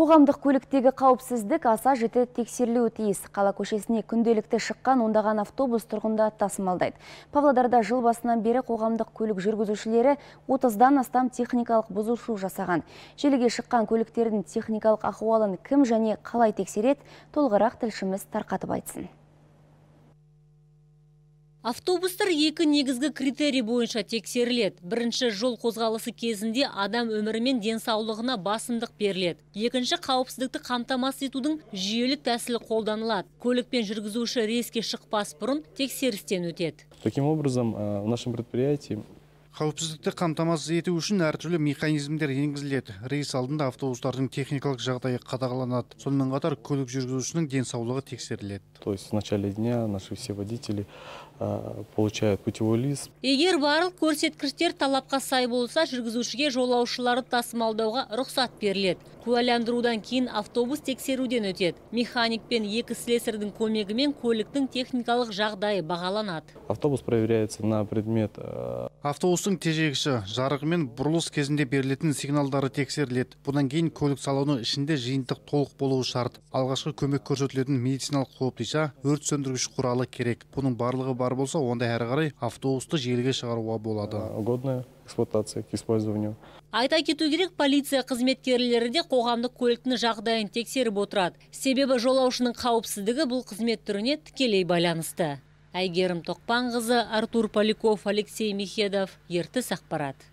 Қоғамдық көліктегі қауіпсіздік аса жіті тексерілуі тиіс. Қала көшесіне күнделікті шыққан ондаған автобус тұрғынды тасымалдайды. Павлодарда жыл басынан бері қоғамдық көлік жүргізушілері 30-дан астам техникалық бұзушылық жасаған. Желіге шыққан көліктердің техникалық ахуалын кім және қалай тексереді, толығырақ тілшіміз тарқатып айтсын. Автобустар екі негізгі критерий бойынша тексеріледі. Бірінші, жол қозғалысы кезінде адам өмірімен денсаулығына басымдық беріледі. Екінші, қауіпсіздікті қамтамасыз етудің жүйелік тәсілі қолданылады. Көлікпен жүргізуші рейске шықпас бұрын тексерістен өтеді. Таким образом, в нашем предприятии қауіпсіздікті қамтамасыз ету үшін әртүрлі механизмдер енгізіледі. Рейс алдында автобустардың техникалық жағдайы қадағаланады. Сонымен қатар көлік жүргізушінің денсаулығы тексеріледі. То есть в начале дня наши все водители получают путевой лист. Егер барлық көрсеткіштер талапқа сай болса, жүргізушіге жолаушыларды тасымалдауға рұқсат беріледі. Куәландырудан кейін автобус тексеруден өтеді. Механик пен екі слесарьдің көмегімен көліктің техникалық жағдайы бағаланады. Автобус проверяется на предмет автобустың тежегіші, жарығы мен бұрылыс кезінде берілетін сигналдары тексеріледі. Бұдан кейін көлік салоны ішінде жиынтық толық болуы шарт. Алғашқы көмек көрсетілетін медициналық қоптыша, өрт сөндіргіш құралы керек. Бұның барлығы бар болса, онда әрі қарай автобусты желіге шығаруға болады. Угодная эксплуатация к использованию. Айта кету керек, полиция қызметкерлері де қоғамдық көліктің жағдайын тексеріп отырады. Себебі жолаушының қауіпсіздігі бұл қызмет түріне тікелей байланысты. Айгерым Тоқпанғаза, Артур Поляков, Алексей Михедов, Ертіс Ақпарат.